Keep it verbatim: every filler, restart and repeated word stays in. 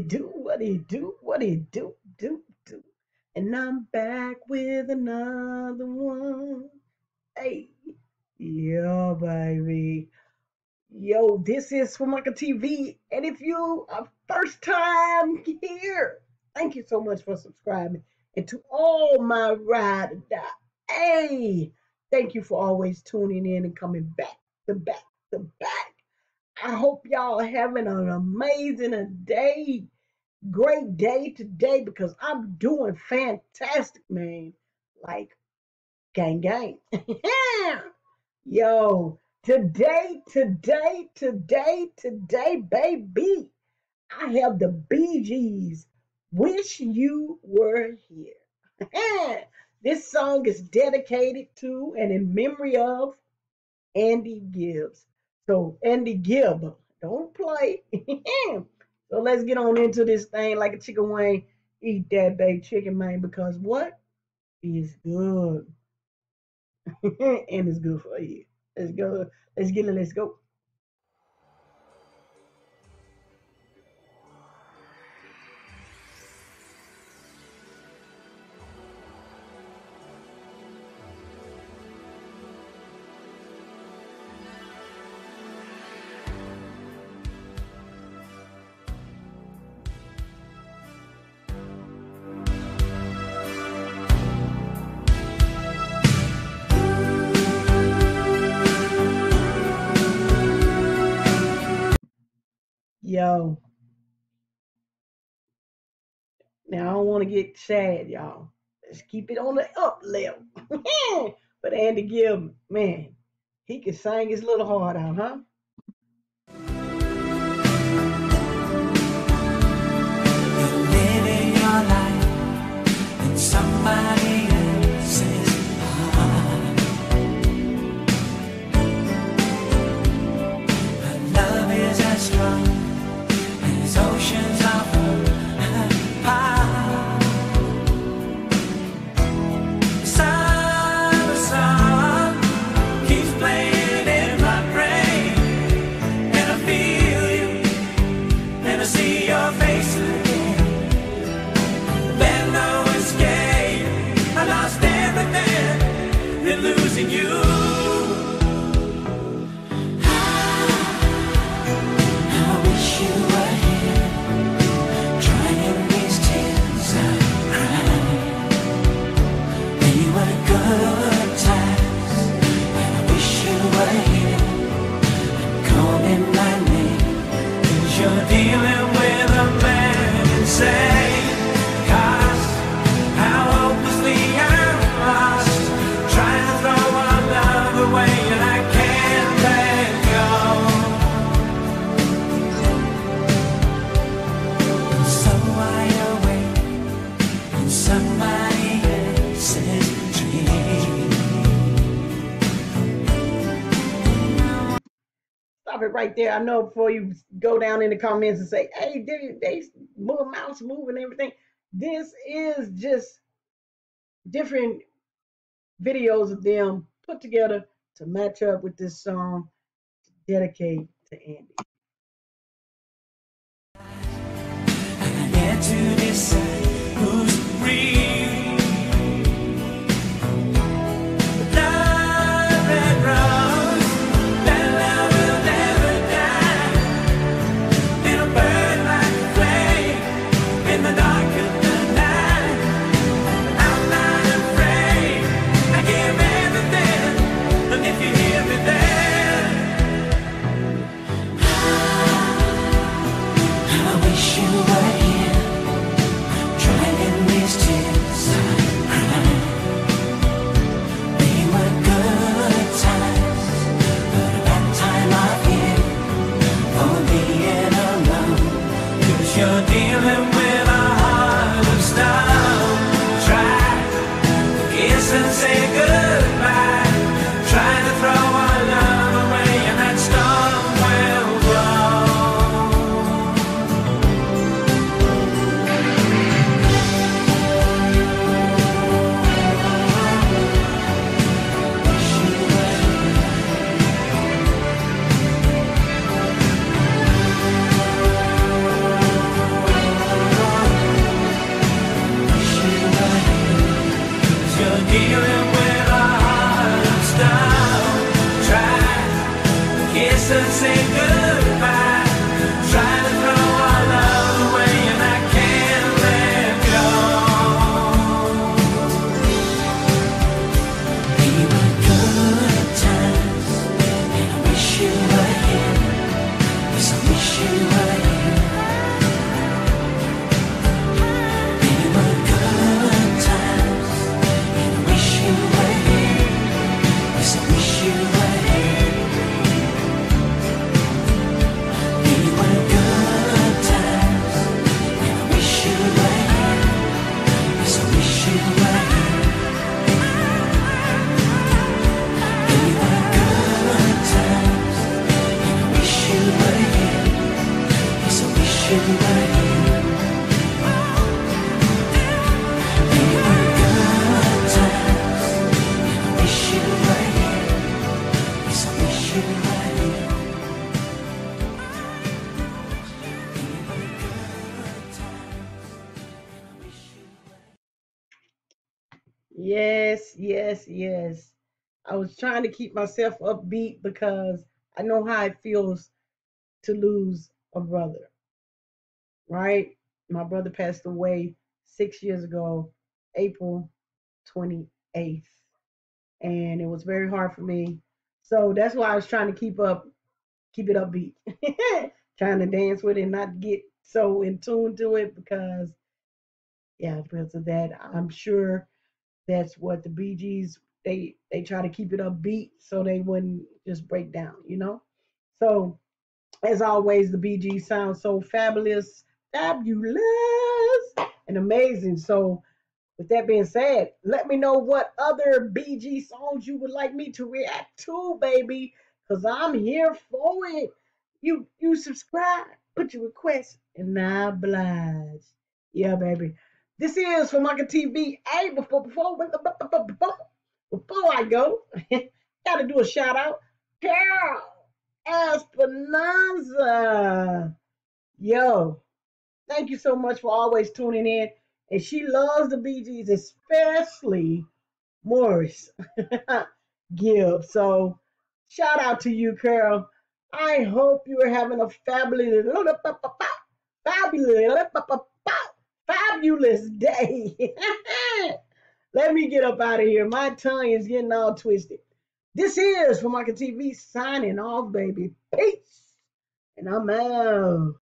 it do, what it do, what it do, do, do. And I'm back with another one. Hey, yo, baby. Yo, this is Famaca T V. And if you are first time here, thank you so much for subscribing. And to all my ride or die, hey, thank you for always tuning in and coming back to back to back. I hope y'all are having an amazing day, great day today, because I'm doing fantastic, man. Like, gang, gang. Yeah. Yo, today, today, today, today, baby, I have the Bee Gees, Wish You Were Here. This song is dedicated to and in memory of Andy Gibbs. So Andy Gibb, don't play. So let's get on into this thing like a chicken wing. Eat that baked chicken, man, because what? It's good. And it's good for you. Let's go. Let's get it. Let's go. Yo, now I don't want to get sad, y'all. Let's keep it on the up level. But Andy Gibb, man, he can sing his little heart out, huh? You're living your life and somebody else's heart. Her love is as strong. Oceans are apart. Summer song keeps playing in my brain, and I feel you, and I see your face again. There's no escape. I lost everything in losing you. It right there. I know before you go down in the comments and say, hey, they, they move mouse move and everything. This is just different videos of them put together to match up with this song to dedicate to Andy. I had to decide who's real. Yes, yes, yes. I was trying to keep myself upbeat because I know how it feels to lose a brother, right? My brother passed away six years ago, April twenty-eighth, and it was very hard for me. So that's why I was trying to keep up, keep it upbeat, trying to dance with it and not get so in tune to it because, yeah, because of that, I'm sure that's what the Bee Gees, they, they try to keep it upbeat so they wouldn't just break down, you know? So, as always, the Bee Gees sound so fabulous, fabulous, and amazing. So, with that being said, let me know what other Bee Gees songs you would like me to react to, baby, because I'm here for it. You, you subscribe, put your request, and I oblige. Yeah, baby. This is Famaca T V. Hey, before, before, before, before I go, gotta do a shout out. Carol Espinosa. Yo, thank you so much for always tuning in. And she loves the Bee Gees, especially Morris Gibb. So, shout out to you, Carol. I hope you are having a fabulous, fabulous, fabulous day. Let me get up out of here. My tongue is getting all twisted. This is Famaca T V signing off, baby. Peace. And I'm out.